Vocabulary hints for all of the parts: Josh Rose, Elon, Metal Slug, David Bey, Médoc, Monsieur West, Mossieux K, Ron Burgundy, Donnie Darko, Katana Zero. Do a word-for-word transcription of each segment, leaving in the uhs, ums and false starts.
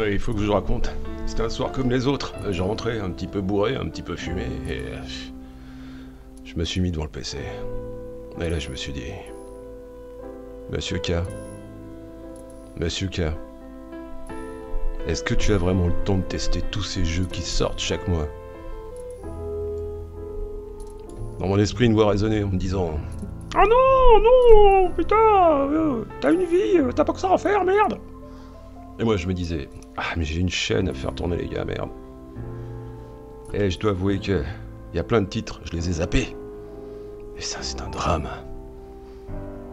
Mais il faut que je vous raconte. C'était un soir comme les autres. Je rentrais un petit peu bourré, un petit peu fumé, et... je me suis mis devant le P C. Et là, je me suis dit... Monsieur K. Monsieur K. Est-ce que tu as vraiment le temps de tester tous ces jeux qui sortent chaque mois? Dans mon esprit, une voix résonnait en me disant... Ah non, non, putain, euh, t'as une vie, euh, t'as pas que ça à faire, merde. Et moi je me disais, ah mais j'ai une chaîne à faire tourner les gars, merde. Et je dois avouer que il y a plein de titres, je les ai zappés. Et ça c'est un drame.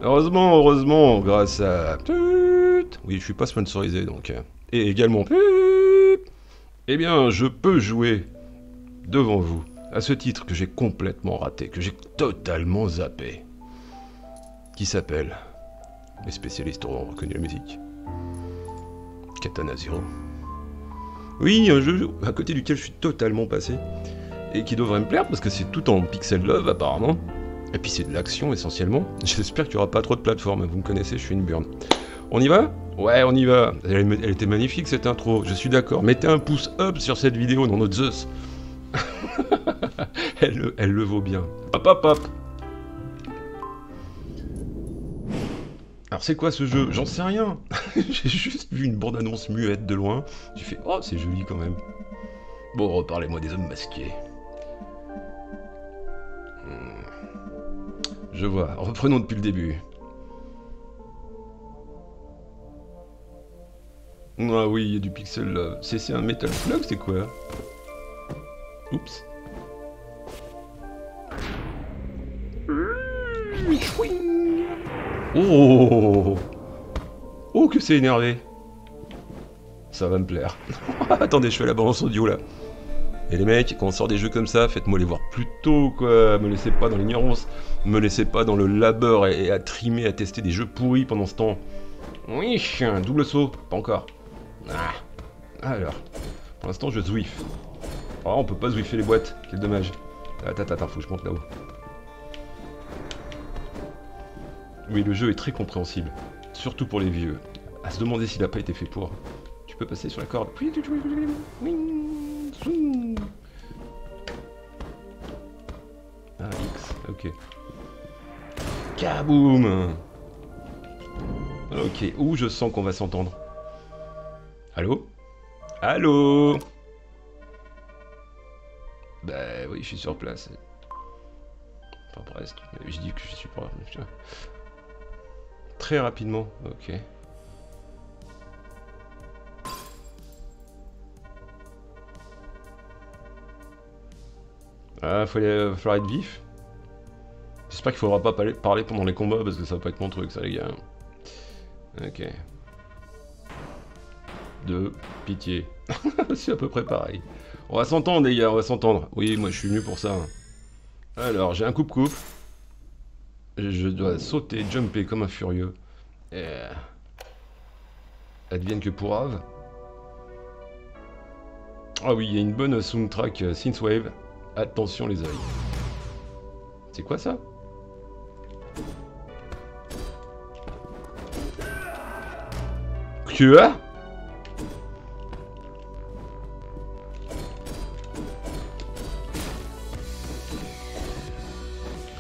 Heureusement, heureusement, grâce à... Oui, je suis pas sponsorisé donc. Et également... Eh bien, je peux jouer devant vous à ce titre que j'ai complètement raté, que j'ai totalement zappé. Qui s'appelle, les spécialistes auront reconnu la musique, Katana Zero. Oui, un jeu à côté duquel je suis totalement passé, et qui devrait me plaire, parce que c'est tout en pixel love apparemment, et puis c'est de l'action essentiellement. J'espère qu'il n'y aura pas trop de plateformes, vous me connaissez, je suis une burne. On y va? Ouais, on y va. Elle, elle était magnifique cette intro, je suis d'accord. Mettez un pouce up sur cette vidéo dans notre Zeus. elle, elle le vaut bien. Hop hop hop. Alors c'est quoi ce jeu? J'en sais rien. J'ai juste vu une bande-annonce muette de loin. J'ai fait, oh c'est joli quand même. Bon, reparlez-moi des hommes masqués. Je vois, reprenons depuis le début. Ah oui, il y a du pixel love. C'est un Metal Slug, c'est quoi? Oups. Oh, oh que c'est énervé. Ça va me plaire. Attendez, je fais la balance audio là. Et les mecs, quand on sort des jeux comme ça, faites-moi les voir plus tôt quoi. Me laissez pas dans l'ignorance. Me laissez pas dans le labeur et à trimer, à tester des jeux pourris pendant ce temps. Oui, un double saut. Pas encore. Ah. Alors, pour l'instant je zwiffe. Ah, on peut pas zwiffer les boîtes. Quel dommage. Attends, attends, faut que je monte là-haut. Oui, le jeu est très compréhensible, surtout pour les vieux. À se demander s'il n'a pas été fait pour. Tu peux passer sur la corde. Ah, X, ok. Kaboum! Ok, où je sens qu'on va s'entendre. Allô? Allô? Bah oui, je suis sur place. Enfin, presque. Mais je dis que je suis pas... Très rapidement, ok. Ah, faut aller, faut aller être vif. J'espère qu'il faudra pas parler pendant les combats parce que ça va pas être mon truc, ça les gars. Ok. De pitié. C'est à peu près pareil. On va s'entendre les gars, on va s'entendre. Oui, moi je suis venu pour ça. Alors, j'ai un coupe-coupe. Je dois sauter, jumper comme un furieux. Et... advienne que pourrave. Ah oui, il y a une bonne soundtrack synthwave. Attention les oreilles. C'est quoi ça? Quoi?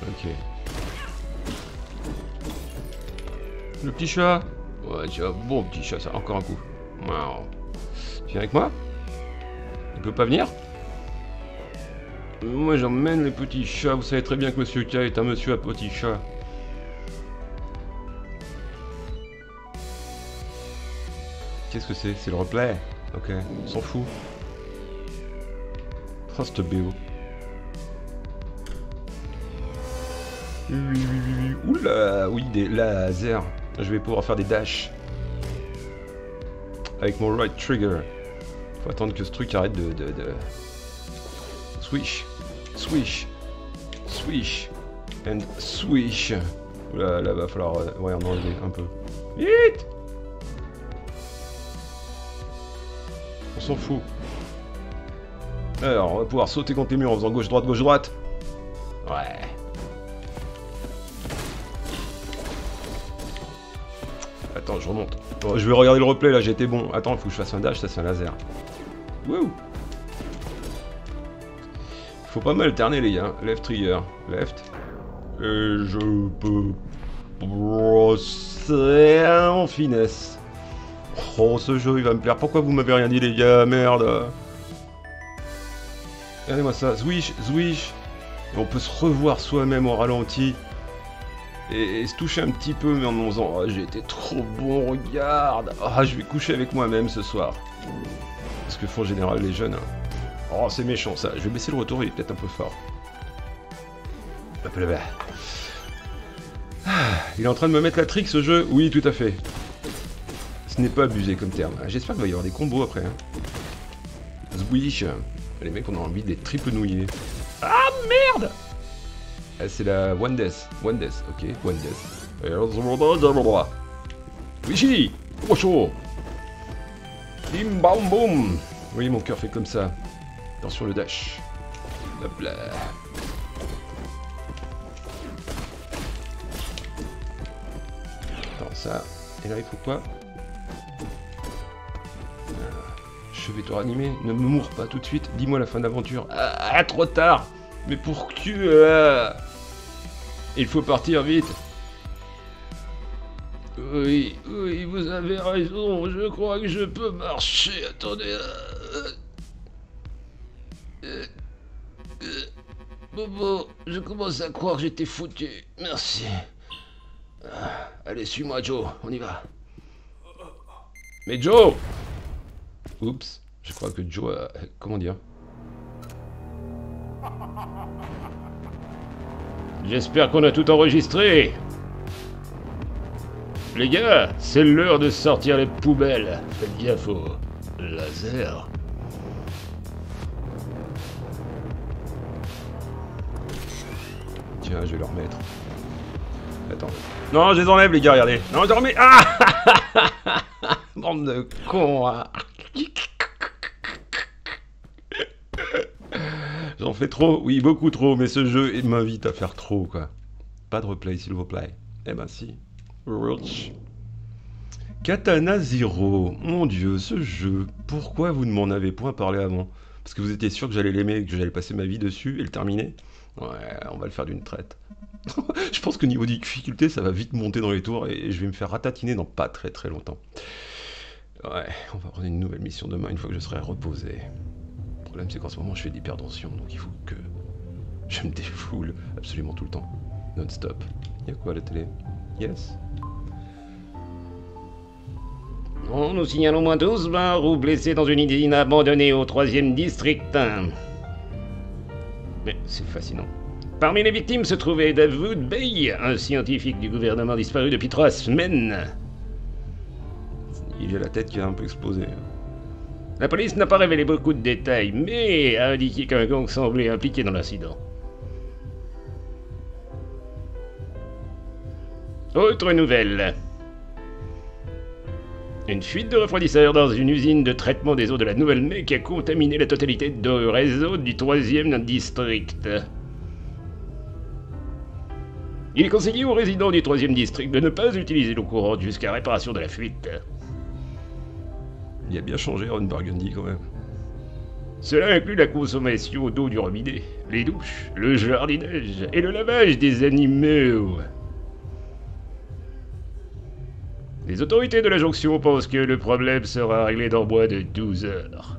Ok. Le petit chat. Ouais, c'est un bon petit chat, ça. Encore un coup. Wow. Tu viens avec moi? Il peut pas venir? Moi, j'emmène les petits chats. Vous savez très bien que Monsieur K est un monsieur à petit chat. Qu'est-ce que c'est? C'est le replay? Ok, on s'en fout. Oh, cette B O. Oula, oui, des lasers. Je vais pouvoir faire des dashs. Avec mon right trigger. Faut attendre que ce truc arrête de... de, de... Swish. Swish. Swish. And swish. Oula, là, va falloir... Ouais, on enlever un peu. Vite! On s'en fout. Alors, on va pouvoir sauter contre les murs en faisant gauche-droite, gauche-droite. Ouais. Attends, je remonte. Bon, je vais regarder le replay, là, j'étais bon. Attends, il faut que je fasse un dash, ça c'est un laser. Wouh! Faut pas mal alterner, les gars. Left trigger, left. Et je peux... brosser en finesse. Oh, ce jeu, il va me plaire. Pourquoi vous m'avez rien dit, les gars? Merde. Regardez-moi ça. Zwish, zwish. Et on peut se revoir soi-même au ralenti. Et, et se toucher un petit peu, mais en me disant, oh, j'ai été trop bon, regarde. Ah, oh, je vais coucher avec moi-même ce soir. C'est ce que font en général les jeunes. Hein. Oh, c'est méchant, ça. Je vais baisser le retour, il est peut-être un peu fort. Hop là. Il est en train de me mettre la trick, ce jeu. Oui, tout à fait. Ce n'est pas abusé comme terme. J'espère qu'il va y avoir des combos après. Hein. Zwish. Les mecs, on a envie d'être triple nouillés. Ah, merde! C'est la One Death. One Death, ok. One Death. Wishi! Ocho! Bim bam boum! Oui, mon cœur fait comme ça. Attention le dash. Hop là. Attends, ça. Et là, il faut quoi? Chevet-toi animé, ne me mourre pas tout de suite. Dis-moi la fin d'aventure. Ah, trop tard! Mais pour que... Euh, il faut partir vite. Oui, oui, vous avez raison. Je crois que je peux marcher. Attendez. Euh, euh, euh, Bobo, je commence à croire que j'étais foutu. Merci. Ah, allez, suis-moi, Joe. On y va. Mais Joe! Oups. Je crois que Joe a... Comment dire? J'espère qu'on a tout enregistré. Les gars, c'est l'heure de sortir les poubelles. Faites gaffe au laser. Tiens, je vais le remettre. Attends. Non, je les enlève, les gars, regardez. Non, je les remets. Ah bande de cons, hein. J'en fais trop, oui, beaucoup trop, mais ce jeu m'invite à faire trop, quoi. Pas de replay, s'il vous plaît. Eh ben si. Katana Zero. Mon Dieu, ce jeu. Pourquoi vous ne m'en avez point parlé avant? Parce que vous étiez sûr que j'allais l'aimer, que j'allais passer ma vie dessus et le terminer? Ouais, on va le faire d'une traite. Je pense que niveau difficulté, ça va vite monter dans les tours et je vais me faire ratatiner dans pas très très longtemps. Ouais, on va prendre une nouvelle mission demain, une fois que je serai reposé. Le problème, c'est qu'en ce moment je fais de l'hypertension, donc il faut que je me défoule absolument tout le temps, non-stop. Y'a quoi à la télé? Yes. On nous signale au moins douze morts ou blessés dans une usine abandonnée au troisième district. Mais c'est fascinant. Parmi les victimes se trouvait David Bey, un scientifique du gouvernement disparu depuis trois semaines. Il a la tête qui a un peu explosé. La police n'a pas révélé beaucoup de détails, mais a indiqué qu'un gang semblait impliqué dans l'incident. Autre nouvelle. Une fuite de refroidisseur dans une usine de traitement des eaux de la Nouvelle-Mec a contaminé la totalité du réseau du troisième district. Il est conseillé aux résidents du troisième district de ne pas utiliser l'eau courante jusqu'à réparation de la fuite. Il a bien changé, Ron Burgundy, quand même. Cela inclut la consommation d'eau du robinet, les douches, le jardinage et le lavage des animaux. Les autorités de la jonction pensent que le problème sera réglé dans moins de douze heures.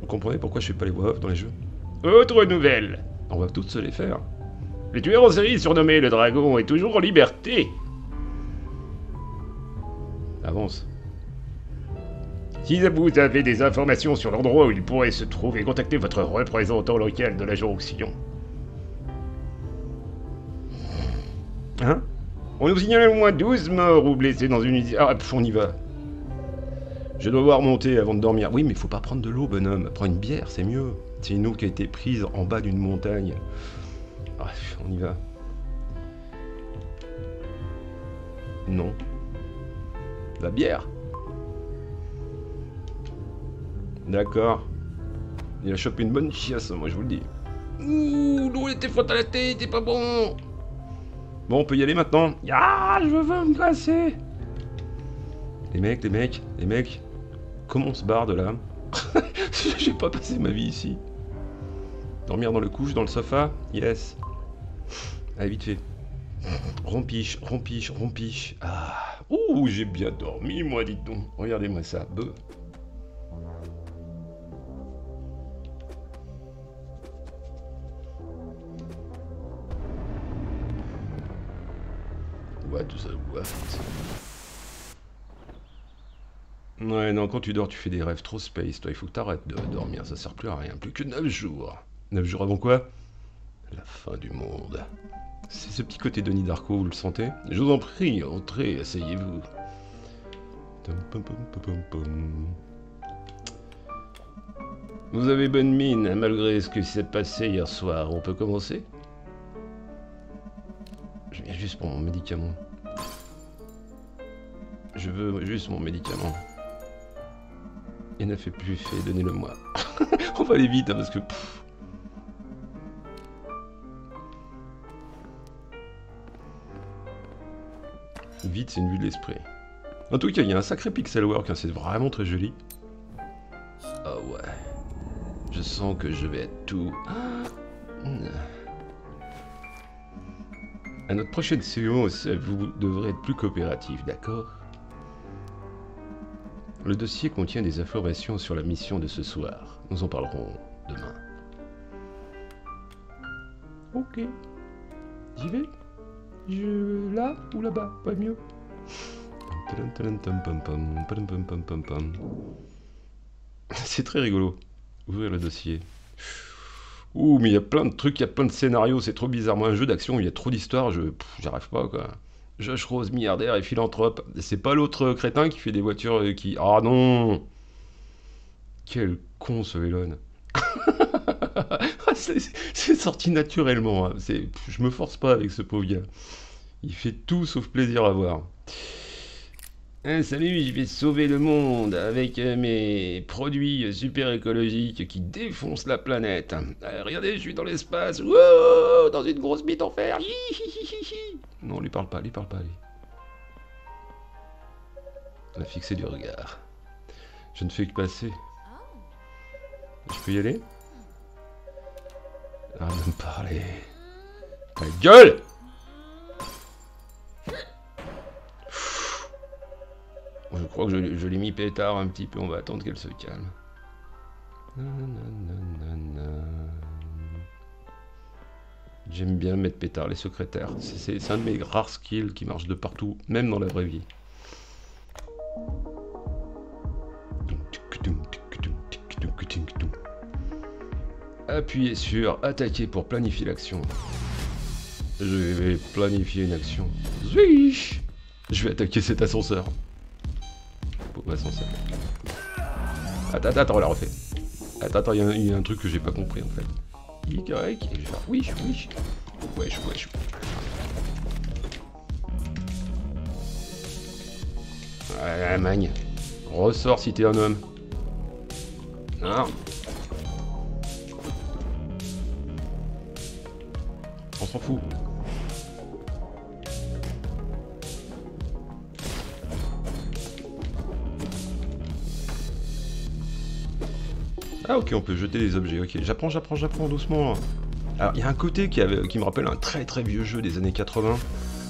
Vous comprenez pourquoi je fais pas les voix off dans les jeux? Autre nouvelle. On va toutes se les faire. Le tueur en série surnommé le dragon est toujours en liberté. Avance. Si vous avez des informations sur l'endroit où il pourrait se trouver, contactez votre représentant local de la jonction. Hein? On nous signale au moins douze morts ou blessés dans une... Ah, pff, on y va. Je dois voir monter avant de dormir. Oui, mais faut pas prendre de l'eau, bonhomme. Prends une bière, c'est mieux. C'est une eau qui a été prise en bas d'une montagne. Ah, pff, on y va. Non. La bière. D'accord. Il a chopé une bonne chiasse, moi je vous le dis. Ouh, l'eau était froide à la tête, c'est pas bon. Bon, on peut y aller maintenant. Ah, je veux me casser. Les mecs, les mecs, les mecs. Comment on se barre de là? J'ai pas passé ma vie ici. Dormir dans le couche, dans le sofa. Yes. Allez, vite fait. Rompiche, rompiche, rompiche. Ah. Ouh, j'ai bien dormi, moi, dites donc. Regardez-moi ça. Beuh. What the what? Ouais, non, quand tu dors, tu fais des rêves trop space. Toi, il faut que t'arrêtes de dormir. Ça sert plus à rien. Plus que neuf jours. neuf jours avant quoi? La fin du monde. C'est ce petit côté Donnie Darko, vous le sentez? Je vous en prie, entrez, asseyez-vous. Vous avez bonne mine, malgré ce qui s'est passé hier soir. On peut commencer? Je viens juste pour mon médicament. Je veux juste mon médicament. Il n'a fait plus fait, donnez-le-moi. On va aller vite, hein, parce que... Pff. Vite, c'est une vue de l'esprit. En tout cas, il y a un sacré pixel work, hein, c'est vraiment très joli. Ah oh ouais. Je sens que je vais être tout... À notre prochaine séance, vous devrez être plus coopératif, d'accord? Le dossier contient des informations sur la mission de ce soir. Nous en parlerons demain. Ok. J'y vais? Je... là ou là-bas? Pas mieux. C'est très rigolo. Ouvrir le dossier. Ouh, mais il y a plein de trucs, il y a plein de scénarios, c'est trop bizarre. Moi, un jeu d'action, il y a trop d'histoires, je j'arrive pas, quoi. Josh Rose, milliardaire et philanthrope. C'est pas l'autre crétin qui fait des voitures qui... Ah non! Quel con, ce Elon. C'est sorti naturellement, hein. Je me force pas avec ce pauvre gars. Il fait tout sauf plaisir à voir. Hey, salut, je vais sauver le monde avec mes produits super écologiques qui défoncent la planète. Euh, regardez, je suis dans l'espace. Wow, dans une grosse bite en fer. Hihihihi. Non, lui parle pas, lui parle pas. Lui. On a fixé du regard. Je ne fais que passer. Je peux y aller? Arrête de me parler. Ta gueule! Je crois que je, je l'ai mis pétard un petit peu, on va attendre qu'elle se calme. J'aime bien mettre pétard, les secrétaires. C'est un de mes rares skills qui marche de partout, même dans la vraie vie. Appuyez sur attaquer pour planifier l'action. Je vais planifier une action. Zwish! Je vais attaquer cet ascenseur. Ascenseur. Attends, attends, on la refait. Attends, attends, il y, y a un truc que j'ai pas compris en fait. Y, et genre, oui, oui. Wesh, wesh. Ah, magne. Ressors si t'es un homme. Non. On s'en fout. Ah ok, on peut jeter des objets, ok. J'apprends, j'apprends, j'apprends doucement. Alors il y a un côté qui, avait, qui me rappelle un très très vieux jeu des années quatre-vingt,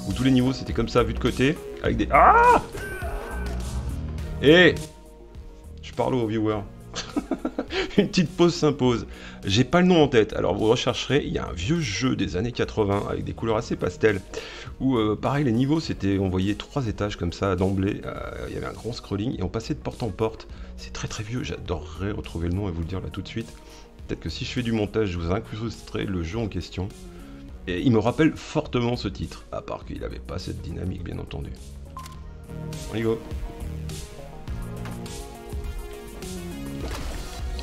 où tous les niveaux c'était comme ça, vu de côté, avec des... Ah. Et je parle aux viewers. Une petite pause s'impose. J'ai pas le nom en tête, alors vous rechercherez, il y a un vieux jeu des années quatre-vingt, avec des couleurs assez pastel, où euh, pareil, les niveaux c'était, on voyait trois étages comme ça d'emblée, euh, il y avait un grand scrolling, et on passait de porte en porte. C'est très très vieux, j'adorerais retrouver le nom et vous le dire là tout de suite. Peut-être que si je fais du montage, je vous incrusterai le jeu en question. Et il me rappelle fortement ce titre, à part qu'il n'avait pas cette dynamique, bien entendu. On y va.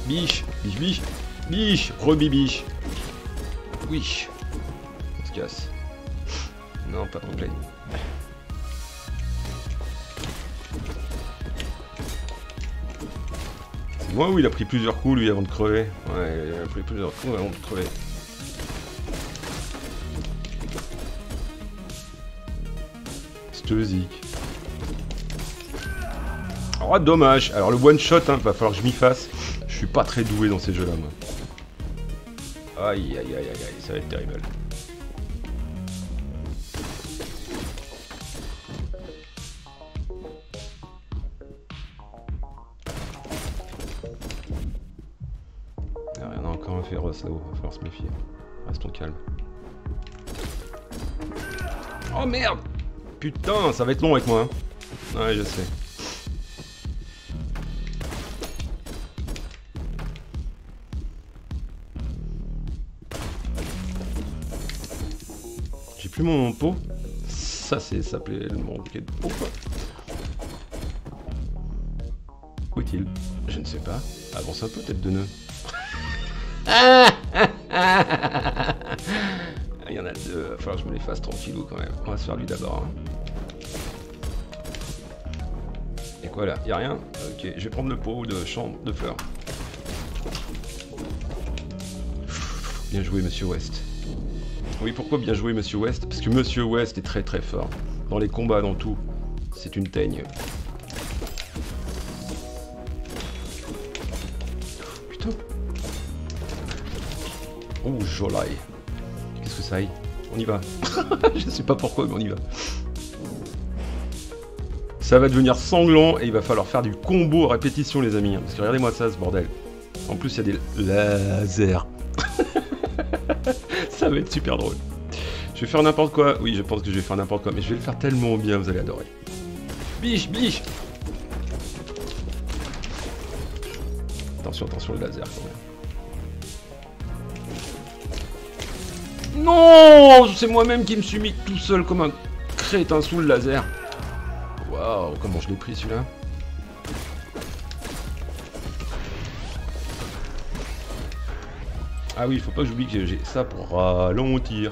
Biche, biche, biche, biche, rebibiche. Oui. On se casse. Non, pas de problème. Moi, oui, il a pris plusieurs coups, lui, avant de crever. Ouais, il a pris plusieurs coups avant de crever. te zic. Oh, dommage. Alors, le one shot, hein, va falloir que je m'y fasse. Je suis pas très doué dans ces jeux-là, moi. Aïe, aïe, aïe, aïe, aïe, ça va être terrible. Ah, il y en a encore un féroce là-haut, il va falloir se méfier. Restons calmes. Oh merde! Putain, ça va être long avec moi. Hein. Ouais, je sais. J'ai plus mon pot. Ça, c'est, ça s'appelait le bouquet de pot. Où est-il? Je ne sais pas. Avance un peu, tête de nœud. Ah ah. Il y en a deux, il va falloir que je me les fasse tranquillou quand même. On va se faire lui d'abord. Hein. Et quoi là? Il n'y a rien? Ok, je vais prendre le pot de chambre de fleurs. Bien joué, Monsieur West. Oui, pourquoi bien joué, Monsieur West? Parce que Monsieur West est très très fort. Dans les combats, dans tout. C'est une teigne. Putain. Oh, joli. Que ça aille. On y va. Je sais pas pourquoi, mais on y va. Ça va devenir sanglant et il va falloir faire du combo à répétition, les amis. Hein, parce que regardez-moi ça, ce bordel. En plus, il y a des lasers. Ça va être super drôle. Je vais faire n'importe quoi. Oui, je pense que je vais faire n'importe quoi, mais je vais le faire tellement bien, vous allez adorer. Biche, biche. Attention, attention, le laser, quand même. Non, c'est moi-même qui me suis mis tout seul comme un crétin sous le laser. Waouh, comment je l'ai pris celui-là. Ah oui, il faut pas que j'oublie que j'ai ça pour ralentir.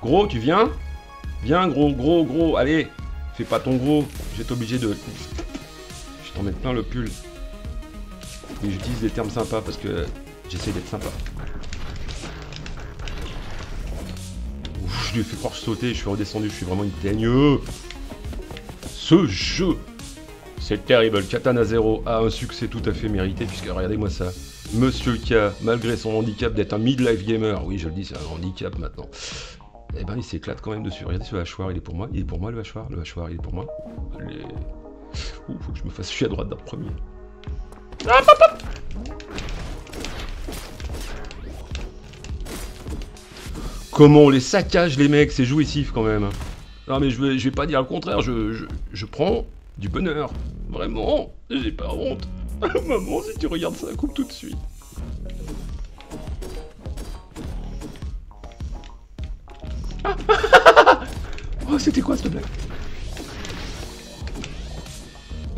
Gros, tu viens? Viens, gros, gros, gros, allez. Fais pas ton gros, j'étais obligé de... Je t'en mets plein le pull. Mais j'utilise des termes sympas parce que j'essaie d'être sympa. Je lui ai fait croire que je sautais, je suis redescendu, je suis vraiment une teigne. Ce jeu, c'est terrible. Katana Zero a un succès tout à fait mérité, puisque regardez-moi ça. Monsieur K, malgré son handicap d'être un midlife gamer, oui je le dis, c'est un handicap maintenant, et eh ben il s'éclate quand même dessus. Regardez ce hachoir, il est pour moi, il est pour moi le hachoir, le hachoir il est pour moi. Allez. Ouh, faut que je me fasse chier à droite d'un premier. Ah, papa. Comment on les saccage les mecs, c'est jouissif quand même. Non mais je vais, je vais pas dire le contraire, je, je, je prends du bonheur. Vraiment, j'ai pas honte. Maman, si tu regardes ça, coupe tout de suite. Ah. Oh, c'était quoi cette blague?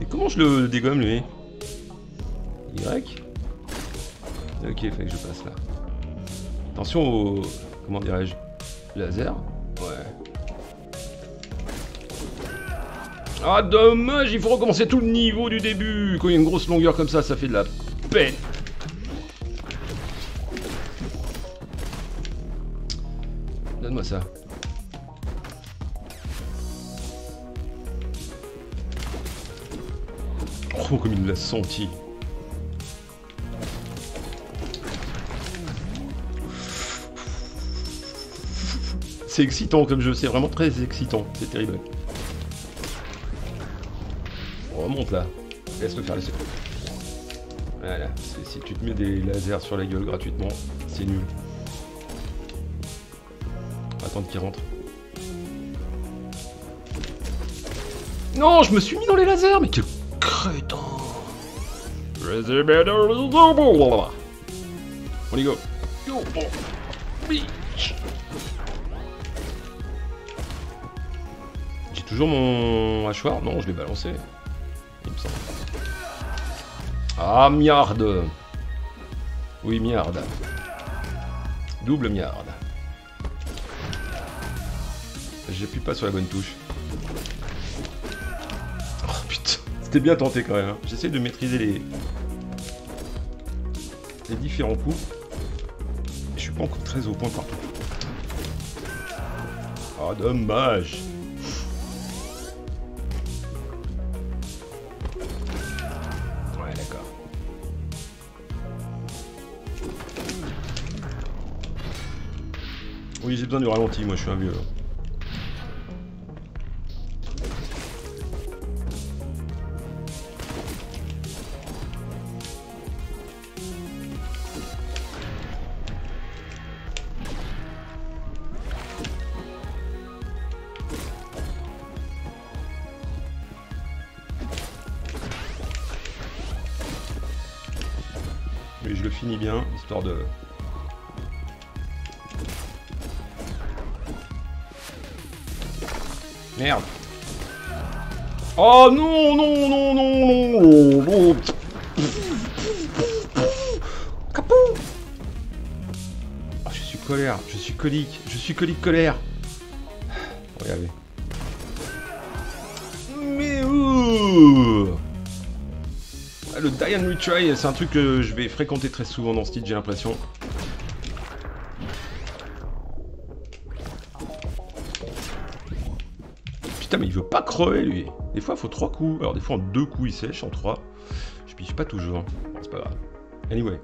Et comment je le dégomme lui? Y. Ok, fait que je passe là. Attention au... Comment dirais-je? Laser? Ouais. Ah dommage, il faut recommencer tout le niveau du début. Quand il y a une grosse longueur comme ça, ça fait de la peine. Donne-moi ça. Oh, comme il l'a senti. C'est excitant comme jeu, c'est vraiment très excitant, c'est terrible. On remonte là, laisse-le faire, laisse-le. Voilà, si tu te mets des lasers sur la gueule gratuitement, c'est nul. Attendre qu'il rentre. Non, je me suis mis dans les lasers, mais quel crétin. On y go. Go. Toujours mon hachoir? Non, je l'ai balancé. Il me semble. Ah, miarde. Oui, miarde. Double miarde. J'appuie pas sur la bonne touche. Oh putain. C'était bien tenté quand même. Hein. J'essaie de maîtriser les... les différents coups. Je suis pas encore très au point partout. Ah, dommage. Oui, j'ai besoin du ralenti, moi je suis un vieux. Et je le finis bien, histoire de... Merde. Oh non non non non non non. Capou. Oh, je suis colère, je suis colique, je suis colique colère. Regardez. Mais ouh. Ah, le die and retry, c'est un truc que je vais fréquenter très souvent dans ce titre, j'ai l'impression. Putain, mais il veut pas crever lui. Des fois il faut trois coups. Alors des fois en deux coups il sèche, en trois. Je pige pas toujours. Bon, c'est pas grave. Anyway.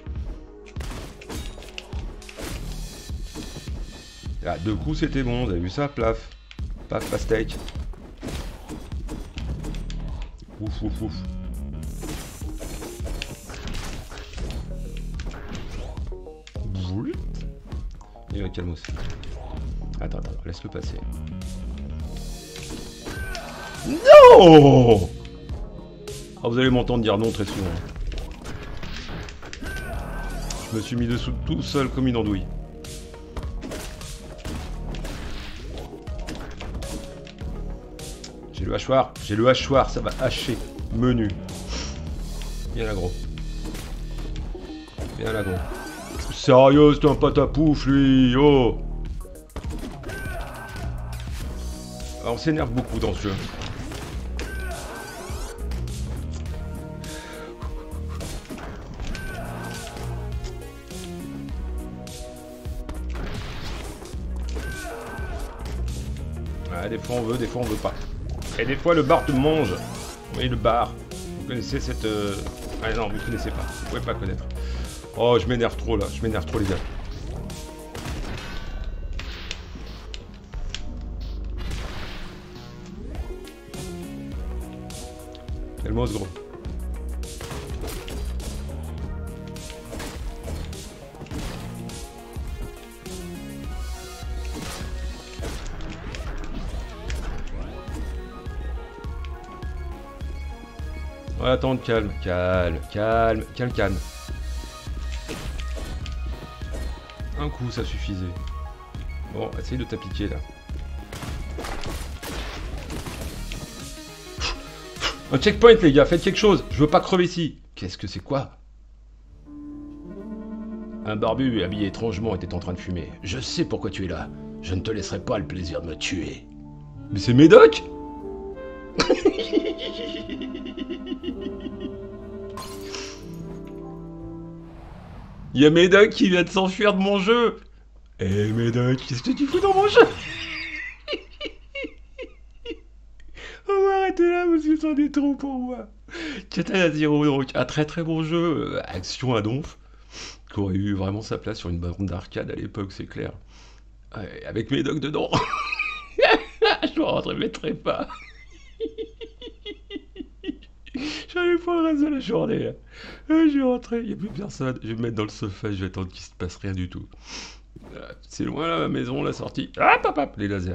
Là, deux coups c'était bon, vous avez vu ça? Plaf. Paf, pastèque. Ouf, ouf, ouf. Boule. Et là, calmos. Attends, attends, laisse-le passer. Non! Oh, vous allez m'entendre dire non très souvent. Je me suis mis dessous tout seul comme une andouille. J'ai le hachoir, j'ai le hachoir, ça va hacher. Menu. Viens là gros. Viens là gros. Sérieux, c'est un patapouf lui, oh! Alors, on s'énerve beaucoup dans ce jeu. Des fois on veut, des fois on veut pas. Et des fois le bar te mange. Oui, le bar. Vous connaissez cette... Euh... Ah non, vous connaissez pas. Vous pouvez pas connaître. Oh, je m'énerve trop là. Je m'énerve trop les gars. Calmos gros. Attends, calme, calme, calme, calme, calme. Un coup, ça suffisait. Bon, essaye de t'appliquer là. Un checkpoint, les gars, faites quelque chose. Je veux pas crever ici. Qu'est-ce que c'est quoi? Un barbu habillé étrangement était en train de fumer. Je sais pourquoi tu es là. Je ne te laisserai pas le plaisir de me tuer. Mais c'est Médoc. Il y a Médoc qui vient de s'enfuir de mon jeu. Eh hey Médoc, qu'est-ce que tu fous dans mon jeu? Oh, arrêtez là parce que c'en est trop pour moi. Katana Zero, donc un très très bon jeu, action à donf, qui aurait eu vraiment sa place sur une bande d'arcade à l'époque, c'est clair. Ouais, avec Médoc dedans. Je m'en remettrai pas. J'avais pas le reste de la journée. Euh, je vais rentrer, il n'y a plus personne. Je vais me mettre dans le sofa, je vais attendre qu'il se passe rien du tout. Euh, c'est loin là, ma maison, la sortie. Ah, papa, les lasers.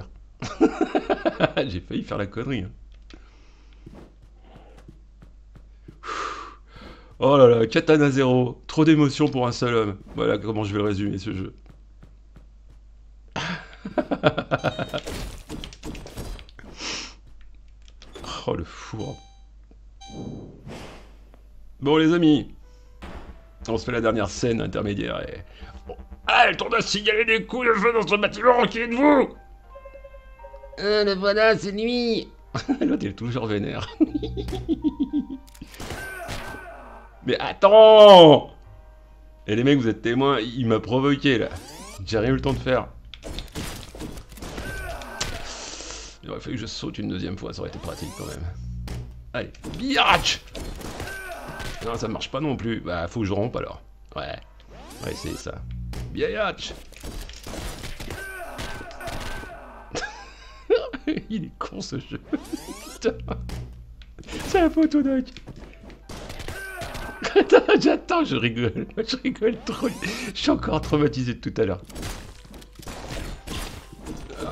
J'ai failli faire la connerie. Hein. Oh là là, Katana Zero. Trop d'émotions pour un seul homme. Voilà comment je vais résumer ce jeu. Oh le four. Bon les amis, on se fait la dernière scène intermédiaire et... Bon. Ah, elle tourne à signaler des coups de feu dans ce bâtiment, qui êtes-vous? Ah, le voilà, c'est lui. L'autre est toujours vénère. Mais attends. Et les mecs, vous êtes témoins, il m'a provoqué là. J'ai rien eu le temps de faire. Il aurait fallu que je saute une deuxième fois, ça aurait été pratique quand même. Allez, biatch. Non, ça marche pas non plus. Bah, faut que je rompe alors. Ouais. On va essayer ça. Biatch. Il est con ce jeu. Putain. C'est un photo doc. Attends, j'attends, je rigole. Je rigole trop. Je suis encore traumatisé de tout à l'heure.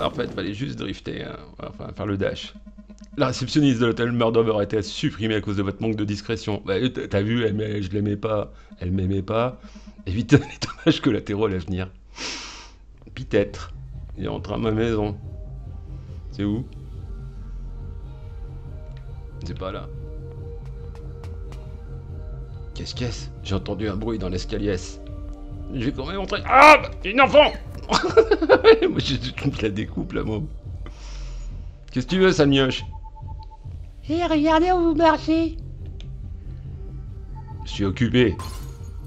En fait, il fallait juste drifter, hein. Enfin faire le dash. La réceptionniste de l'hôtel Murdoch aurait été supprimée à cause de votre manque de discrétion. Bah, t'as vu, elle, je l'aimais pas. Elle m'aimait pas. Évitez les dommages collatéraux à l'avenir. Peut-être. Il rentre à ma maison. C'est où? C'est pas là. Qu'est-ce qu'est-ce? J'ai entendu un bruit dans l'escalier. J'ai quand même entré. Ah bah, une enfant. Moi, je, je la découpe, la môme. Qu'est-ce que tu veux, sale mioche? Hé, hey, regardez où vous marchez. Je suis occupé.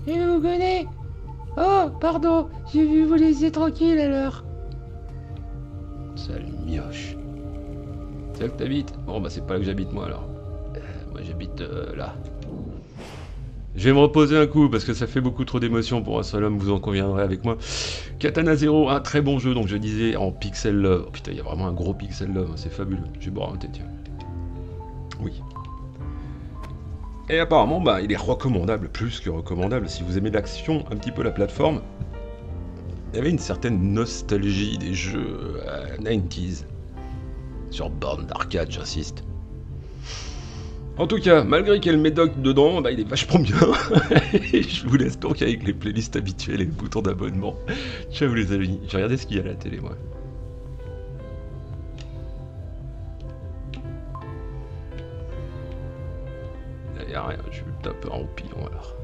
Et vous venez? Oh, pardon, j'ai vu vous laisser tranquille alors. Sale mioche. C'est là que t'habites? Bon, bah, c'est pas là que j'habite, moi, alors. Euh, moi, j'habite euh, là. Je vais me reposer un coup parce que ça fait beaucoup trop d'émotions pour un seul homme, vous en conviendrez avec moi. Katana Zero, un très bon jeu, donc je disais en pixel love. Oh, putain, il y a vraiment un gros pixel love, c'est fabuleux. Je vais boire un thé, tiens. Oui. Et apparemment, bah, il est recommandable, plus que recommandable, si vous aimez l'action, un petit peu la plateforme. Il y avait une certaine nostalgie des jeux euh, quatre-vingt-dix sur borne d'arcade, j'insiste. En tout cas, malgré qu'il y ait le Médoc dedans, bah, il est vachement bien. Je vous laisse donc avec les playlists habituelles et le bouton d'abonnement. Ciao les amis, j'ai regardé ce qu'il y a à la télé moi. Il n'y a rien, je tape un roupillon alors.